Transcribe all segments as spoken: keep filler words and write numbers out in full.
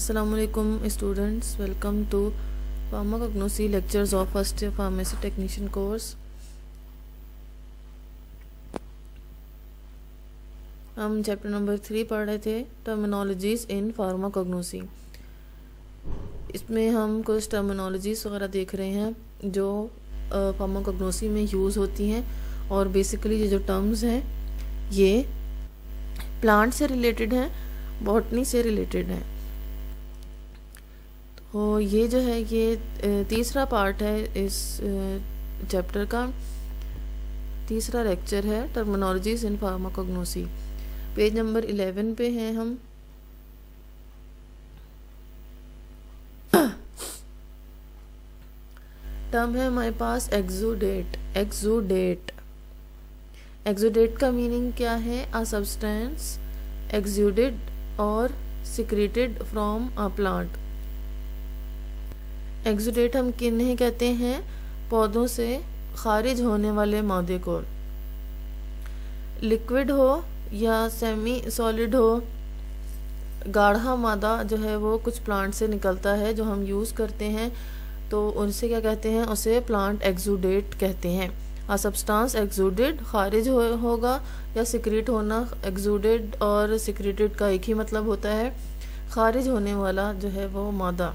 अस्सलामुअलैकुम students, welcome to pharmacognosy lectures of first year pharmacy technician course. हम chapter number three पढ़ रहे थे, टर्मिनोलॉजीज इन फार्माकोग्नोसी। इसमें हम कुछ टर्मिनोलॉजीज वगैरह देख रहे हैं जो फार्माकोग्नोसी में यूज़ होती हैं। और बेसिकली ये जो टर्म्स हैं ये प्लांट से रिलेटेड हैं, बॉटनी से रिलेटेड हैं। तो ये जो है ये तीसरा पार्ट है इस चैप्टर का, तीसरा लेक्चर है terminologies in pharmacognosy. Page number eleven पे हैं हम। टर्म है हमारे पास एक्सुडेट। एक्सुडेट एक्सुडेट का मीनिंग क्या है? अ सब्सटेंस एक्सुडेड और secreted from a plant. Exudate हम किन्हें कहते हैं? पौधों से खारिज होने वाले मादे को, लिक्विड हो या सेमी सॉलिड हो। गाढ़ा मादा जो है वो कुछ प्लांट से निकलता है जो हम यूज़ करते हैं, तो उनसे क्या कहते हैं? उसे प्लांट एक्सुडेट कहते हैं। अ सब्सटेंस एक्सुडेड खारिज हो, होगा या सिक्रीट होना। एक्सुडेड और सिक्रीटेड का एक ही मतलब होता है, खारिज होने वाला जो है वो मादा।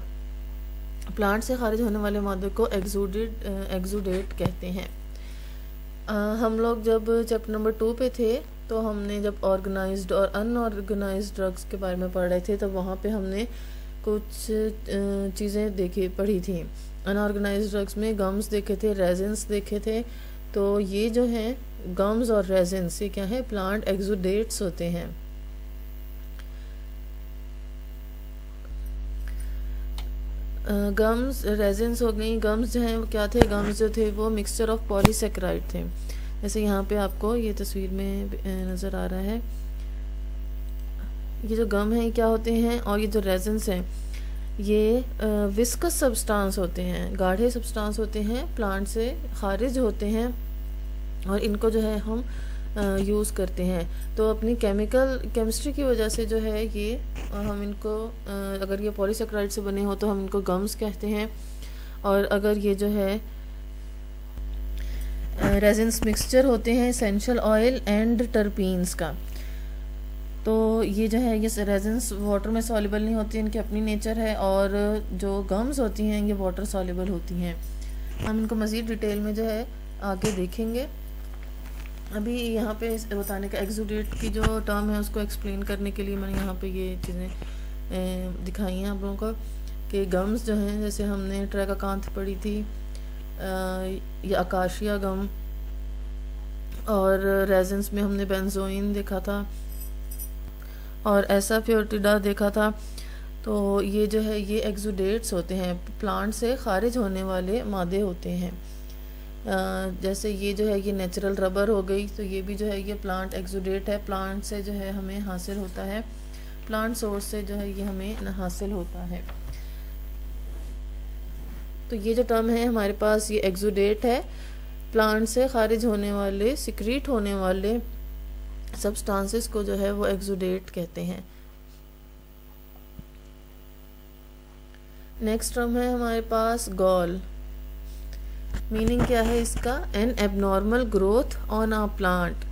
प्लांट से खारिज होने वाले मादे को एक्सुडेड एक्सुडेट कहते हैं। आ, हम लोग जब चैप्टर नंबर टू पे थे तो हमने जब ऑर्गेनाइज्ड और अनऑर्गेनाइज्ड ड्रग्स के बारे में पढ़ रहे थे, तो वहाँ पे हमने कुछ चीज़ें देखी पढ़ी थी। अनऑर्गेनाइज्ड ड्रग्स में गम्स देखे थे, रेजिन्स देखे थे। तो ये जो हैं गम्स और रेजिन्स, ये क्या है? प्लांट एक्सुडेट्स होते हैं। गम्स रेजिन्स हो गई। गम्स जो हैं वो क्या थे? गम्स जो थे वो मिक्सचर ऑफ पॉलीसेक्राइड थे। जैसे यहाँ पे आपको ये तस्वीर में नज़र आ रहा है, ये जो गम है क्या होते हैं, और ये जो रेजिन्स हैं ये विस्कस सब्सटेंस होते हैं, गाढ़े सब्सटेंस होते हैं, प्लांट से खारिज होते हैं और इनको जो है हम यूज़ करते हैं। तो अपनी केमिकल केमिस्ट्री की वजह से जो है ये हम इनको, अगर ये पॉलीसेक्राइड से बने हो तो हम इनको गम्स कहते हैं, और अगर ये जो है रेजिन्स मिक्सचर होते हैं एसेंशियल ऑयल एंड टर्पीन्स का। तो ये जो है ये रेजिन्स वाटर में सॉल्युबल नहीं होती, इनकी अपनी नेचर है, और जो गम्स होती हैं ये वाटर सॉल्युबल होती हैं। हम इनको मज़ीद डिटेल में जो है आगे देखेंगे। अभी यहाँ पे बताने का, एक्सुडेट की जो टर्म है उसको एक्सप्लेन करने के लिए मैंने यहाँ पे ये चीज़ें दिखाई हैं आप लोगों को, कि गम्स जो हैं जैसे हमने ट्रैकाकांथ पढ़ी थी या आकाशिया गम, और रेजिन्स में हमने बेंजोइन देखा था और एसाफियोटिडा देखा था। तो ये जो है ये एक्सुडेट्स होते हैं, प्लांट से खारिज होने वाले मादे होते हैं। जैसे ये जो है ये नेचुरल रबर हो गई, तो ये भी जो है ये प्लांट एक्सुडेट है, प्लांट से जो है हमें हासिल होता है, प्लांट सोर्स से जो है ये हमें हासिल होता है। तो ये जो टर्म है हमारे पास ये एक्सुडेट है, प्लांट से खारिज होने वाले सिक्रीट होने वाले सब्सटेंसेस को जो है वो एक्सुडेट कहते हैं। नेक्स्ट टर्म है हमारे पास गॉल। मीनिंग क्या है इसका? An abnormal growth on a plant,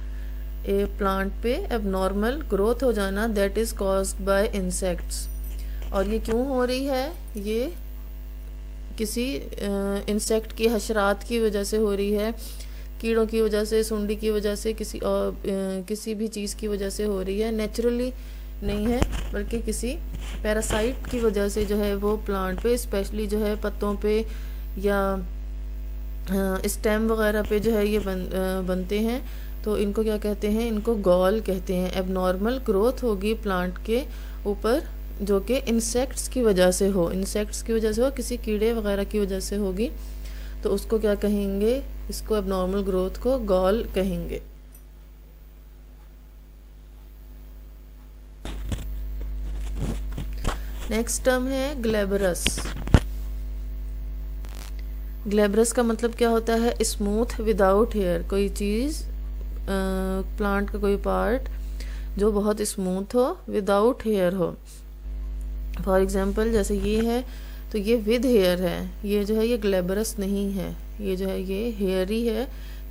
a plant पे एबनॉर्मल ग्रोथ हो जाना, that is caused by insects. और ये क्यों हो रही है? ये किसी इंसेक्ट की हशरात की वजह से हो रही है, कीड़ों की वजह से, सुंडी की वजह से, किसी और आ, किसी भी चीज़ की वजह से हो रही है, नेचुरली नहीं है, बल्कि किसी पैरासाइट की वजह से जो है वो प्लांट पे, स्पेशली जो है पत्तों पे या स्टेम वगैरह पे जो है ये बन, आ, बनते हैं। तो इनको क्या कहते हैं? इनको गॉल कहते हैं। एबनॉर्मल ग्रोथ होगी प्लांट के ऊपर जो कि इंसेक्ट्स की वजह से हो, इंसेक्ट्स की वजह से हो, किसी कीड़े वगैरह की वजह से होगी, तो उसको क्या कहेंगे? इसको एबनॉर्मल ग्रोथ को गॉल कहेंगे। नेक्स्ट टर्म है ग्लैबरस। ग्लेब्रस का मतलब क्या होता है? स्मूथ विदाउट हेयर, कोई चीज़ प्लांट का कोई पार्ट जो बहुत स्मूथ हो विदाउट हेयर हो। फॉर एग्जांपल जैसे ये है तो ये विद हेयर है, ये जो है ये ग्लेब्रस नहीं है, ये जो है ये हेयरी है,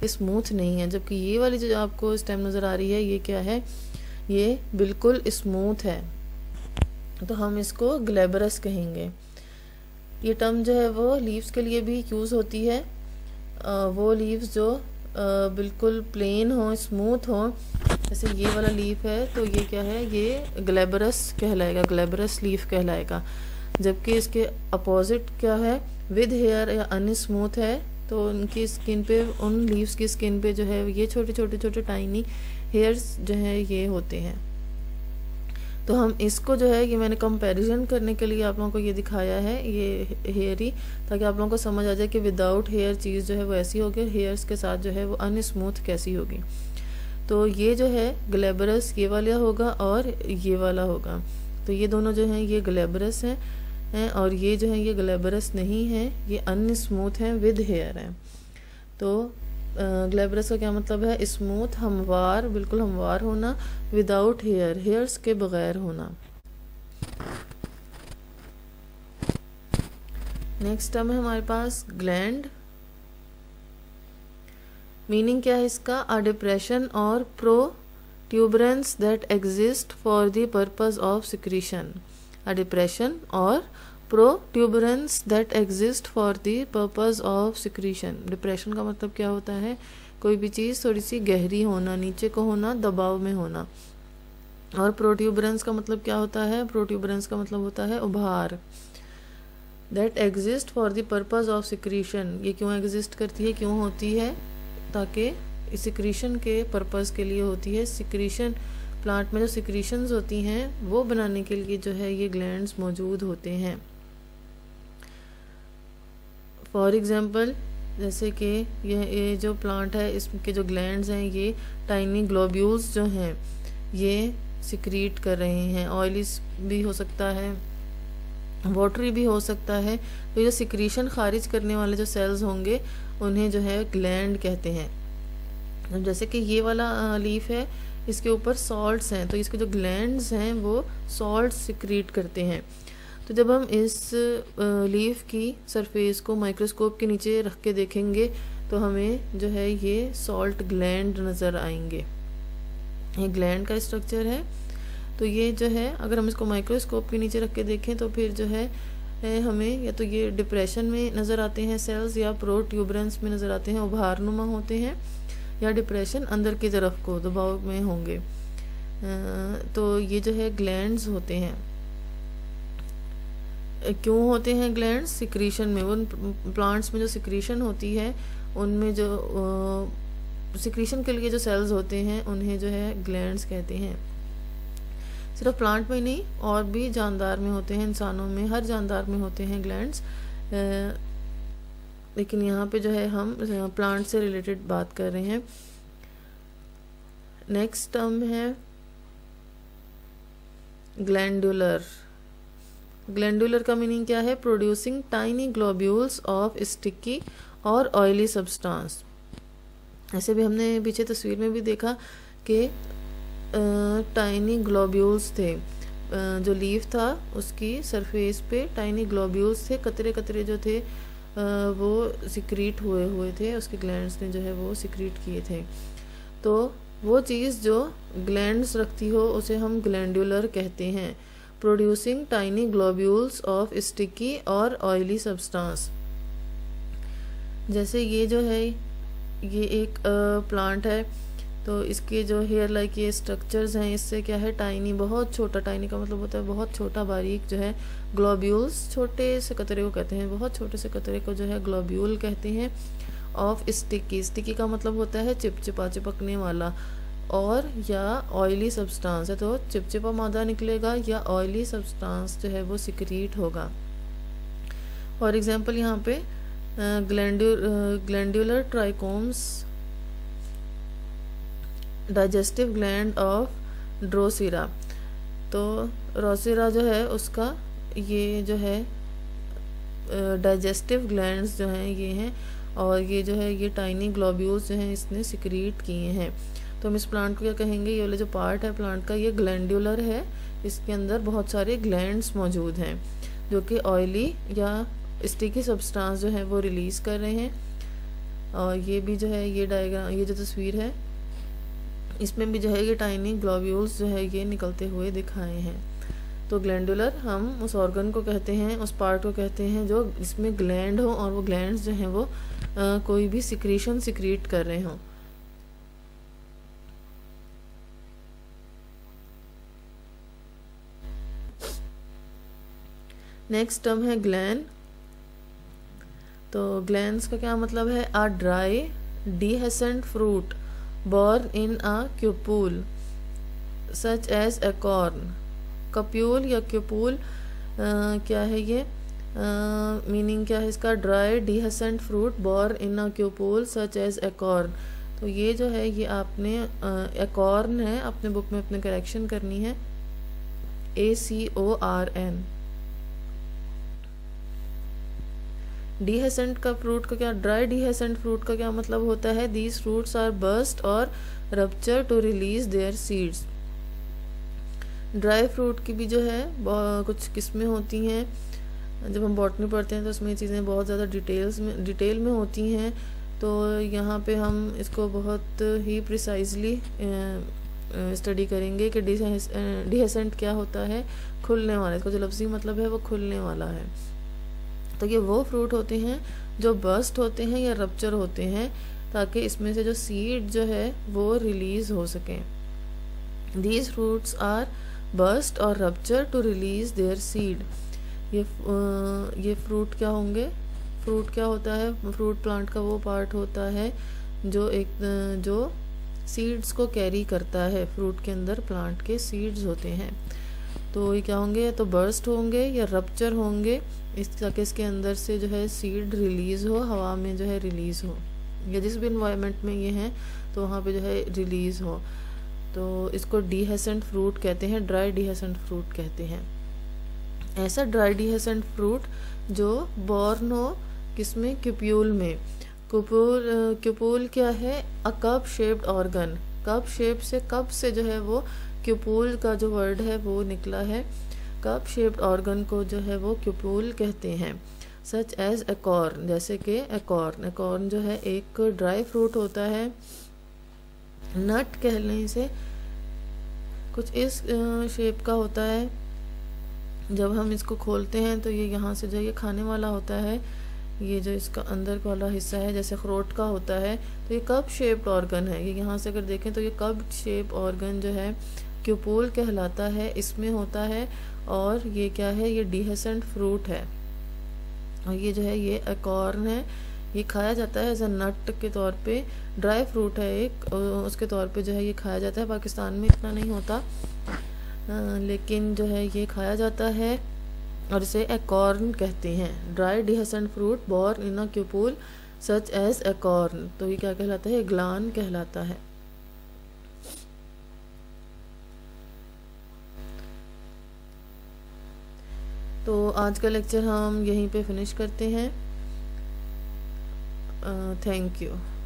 स्मूथ नहीं है। जबकि ये वाली जो आपको स्टेम नज़र आ रही है ये क्या है? ये बिल्कुल स्मूथ है, तो हम इसको ग्लेब्रस कहेंगे। ये टर्म जो है वो लीव्स के लिए भी यूज़ होती है। वो लीव्स जो बिल्कुल प्लेन हो, स्मूथ हो, जैसे ये वाला लीफ है तो ये क्या है? ये ग्लेब्रस कहलाएगा, ग्लेब्रस लीफ कहलाएगा। जबकि इसके अपोजिट क्या है? विद हेयर या अनस्मूथ है, तो उनकी स्किन पे, उन लीव्स की स्किन पे जो है ये छोटे छोटे छोटे टाइनी हेयर्स जो है ये होते हैं। तो हम इसको जो है ये मैंने कंपैरिजन करने के लिए आप लोगों को ये दिखाया है, ये हेयरी, ताकि आप लोगों को समझ आ जाए कि विदाउट हेयर चीज़ जो है वो ऐसी होगी, हेयर्स के साथ जो है वो अनस्मूथ कैसी होगी। तो ये जो है ग्लेब्रस ये वाला होगा और ये वाला होगा, तो ये दोनों जो हैं ये ग्लेब्रस हैं हैं और ये जो है ये ग्लेब्रस नहीं है, ये अनस्मूथ हैं, विद हेयर हैं। तो ग्लेब्रस का क्या मतलब है? स्मूथ, हमवार, बिल्कुल हमवार होना, विदाउट हेयर, हेयर्स के बगैर होना। नेक्स्ट टर्म है हमारे पास ग्लैंड। मीनिंग क्या है इसका? A depression or protuberance that exist for the purpose of secretion. A depression or protuberance that exist for the purpose of secretion. Depression का मतलब क्या होता है? कोई भी चीज़ थोड़ी सी गहरी होना, नीचे को होना, दबाव में होना। और प्रोट्यूबरेंस का मतलब क्या होता है? प्रोट्यूबरेंस का मतलब होता है उभार। That exist for the purpose of secretion, ये क्यों एग्जिस्ट करती है, क्यों होती है? ताकि सिक्रीशन के पर्पस के लिए होती है। सिक्रीशन प्लांट में जो सिक्रीशंस होती हैं वो बनाने के लिए जो है ये ग्लैंड्स मौजूद होते हैं। फॉर एग्जांपल जैसे कि यह ये जो प्लांट है इसके जो ग्लैंड्स हैं ये टाइनी ग्लोब्यूल्स जो हैं ये सिक्रीट कर रहे हैं। ऑयली भी हो सकता है, वाटरी भी हो सकता है। तो ये सिक्रीशन खारिज करने वाले जो सेल्स होंगे उन्हें जो है ग्लैंड कहते हैं। जैसे कि ये वाला लीफ है, इसके ऊपर सॉल्ट्स हैं, तो इसके जो ग्लैंड्स हैं वो सॉल्ट सिक्रीट करते हैं। तो जब हम इस लीफ की सरफेस को माइक्रोस्कोप के नीचे रख के देखेंगे तो हमें जो है ये सॉल्ट ग्लैंड नज़र आएंगे। ये ग्लैंड का स्ट्रक्चर है। तो ये जो है अगर हम इसको माइक्रोस्कोप के नीचे रख के देखें तो फिर जो है हमें या तो ये डिप्रेशन में नज़र आते हैं सेल्स, या प्रोट्यूबरेंस में नज़र आते हैं, उभारनुमा होते हैं, या डिप्रेशन अंदर की तरफ को दबाव में होंगे। तो ये जो है ग्लैंड्स होते हैं। क्यों होते हैं ग्लैंड्स? सिक्रीशन में, उन प्लांट्स में जो सिक्रीशन होती है उनमें जो सिक्रीशन के लिए जो सेल्स होते हैं उन्हें जो है ग्लैंड्स कहते हैं। सिर्फ प्लांट में नहीं, और भी जानदार में होते हैं, इंसानों में, हर जानदार में होते हैं ग्लैंड्स। लेकिन यहाँ पे जो है हम प्लांट से रिलेटेड बात कर रहे हैं। नेक्स्ट टर्म है ग्लैंडुलर। ग्लैंडुलर का मीनिंग क्या है? Producing tiny globules of sticky or oily substance. ऐसे भी हमने पीछे तस्वीर में भी देखा कि टाइनी ग्लोब्यूल्स थे, जो लीफ था उसकी सरफेस पे टाइनी ग्लोब्यूल्स थे, कतरे कतरे जो थे वो सिक्रीट हुए हुए थे, उसके ग्लैंड्स ने जो है वो सिक्रीट किए थे। तो वो चीज़ जो ग्लैंड्स रखती हो उसे हम ग्लैंडुलर कहते हैं। Producing tiny globules of sticky or oily substance. जैसे ये जो है ये एक प्लांट है, तो इसके जो हेयर लाइक ये स्ट्रक्चर्स हैं, इससे क्या है टाइनी, बहुत छोटा, टाइनी का मतलब होता है बहुत छोटा, बारीक जो है ग्लोब्यूल्स, छोटे से कतरे को कहते हैं, बहुत छोटे से कतरे को जो है ग्लोब्यूल कहते हैं। ऑफ स्टिकी, स्टिकी का मतलब होता है चिपचिपा, चिपकने वाला, और या ऑयली सब्सटेंस है, तो चिपचिपा मादा निकलेगा या ऑयली सब्सटेंस जो है वो सिक्रीट होगा। फॉर एग्जांपल यहाँ पे ग्लैंडु glandular trichomes digestive gland of Drosera. तो ड्रोसेरा जो है उसका ये जो है डाइजेस्टिव ग्लैंड्स जो हैं ये हैं, और ये जो है ये टाइनी ग्लोब्यूल्स जो हैं इसने सिक्रीट किए हैं। तो हम इस प्लांट को क्या कहेंगे, ये वाला जो पार्ट है प्लांट का ये ग्लैंडुलर है, इसके अंदर बहुत सारे ग्लैंड्स मौजूद हैं जो कि ऑयली या स्टिकी सब्सटेंस जो है वो रिलीज़ कर रहे हैं। और ये भी जो है ये डायग्राम, ये जो तस्वीर है इसमें भी जो है ये टाइनी ग्लोब्यूल्स जो है ये निकलते हुए दिखाए हैं। तो ग्लैंडुलर हम उस ऑर्गन को कहते हैं, उस पार्ट को कहते हैं जो इसमें ग्लैंड हो और वो ग्लैंड्स जो हैं वो आ, कोई भी सिक्रीशन सिक्रीट कर रहे हों। नेक्स्ट टर्म है ग्लैंड। तो ग्लैंड्स का क्या मतलब है, a dry dehiscent fruit borne in a cupule such as acorn. Cupule या क्यूपूल क्या है ये, मीनिंग क्या है इसका, dry dehiscent fruit borne in a cupule such as acorn. तो ये जो है ये आपने ए कॉर्न है, अपने बुक में अपने करेक्शन करनी है A C O R N. Dehiscent का फ्रूट का क्या, ड्राई डिहेसेंट फ्रूट का क्या मतलब होता है, these fruits are burst or rupture to release their seeds. Dry fruit की भी जो है कुछ किस्में होती हैं, जब हम बॉटनी पढ़ते हैं तो उसमें चीज़ें बहुत ज़्यादा डिटेल्स में डिटेल में होती हैं, तो यहाँ पे हम इसको बहुत ही प्रिसाइजली स्टडी करेंगे कि डिहेसेंट क्या होता है, खुलने वाला, इसका जो लफ्ज़ी मतलब है वो खुलने वाला है। तो ये वो फ्रूट होते हैं जो बस्ट होते हैं या रप्चर होते हैं ताकि इसमें से जो सीड जो है वो रिलीज़ हो सकें। These fruits are bast or rupture to release their seed. ये ये फ्रूट क्या होंगे, फ्रूट क्या होता है, फ्रूट प्लांट का वो पार्ट होता है जो एक जो सीड्स को कैरी करता है, फ्रूट के अंदर प्लांट के सीड्स होते हैं। तो ये क्या होंगे, या तो बर्स्ट होंगे या रप्चर होंगे, इस ताकि इसके अंदर से जो है सीड रिलीज़ हो, हवा में जो है रिलीज़ हो, या जिस भी इन्वायरमेंट में ये हैं तो वहाँ पे जो है रिलीज़ हो। तो इसको डिहेसेंट फ्रूट कहते हैं, ड्राई डिहेसेंट फ्रूट कहते हैं। ऐसा ड्राई डिहेसेंट फ्रूट जो बॉर्न हो किसमें, क्यूप्यूल में। क्यूपूल क्यूपूल क्या है, a cup shaped organ. Cup shape से, कप से जो है वो क्यूपूल का जो वर्ड है वो निकला है। कप शेप्ड ऑर्गन को जो है वो क्यूपूल कहते हैं। सच एज ए कॉर्न, जैसे कि ए कॉर्न, ए कॉर्न जो है एक ड्राई फ्रूट होता है, नट कह लें इसे, कुछ इस शेप का होता है। जब हम इसको खोलते हैं तो ये यहाँ से जो है ये खाने वाला होता है, ये जो इसका अंदर वाला हिस्सा है जैसे अखरोट का होता है। तो ये कप शेप्ड ऑर्गन है, ये यहाँ से अगर देखें तो ये कप शेप ऑर्गन जो है क्यूपूल कहलाता है, इसमें होता है। और ये क्या है, ये डिहेसेंट फ्रूट है, और ये जो है ये अकॉर्न है, ये खाया जाता है एज ए नट के तौर पे, ड्राई फ्रूट है एक, उसके तौर पे जो है ये खाया जाता है। पाकिस्तान में इतना नहीं होता आ, लेकिन जो है ये खाया जाता है और इसे एकॉर्न कहते हैं। Dry dehiscent fruit borne in a cupule such as acorn. तो ये क्या कहलाता है, ग्लान कहलाता है। तो आज का लेक्चर हम यहीं पे फिनिश करते हैं। Uh, thank you.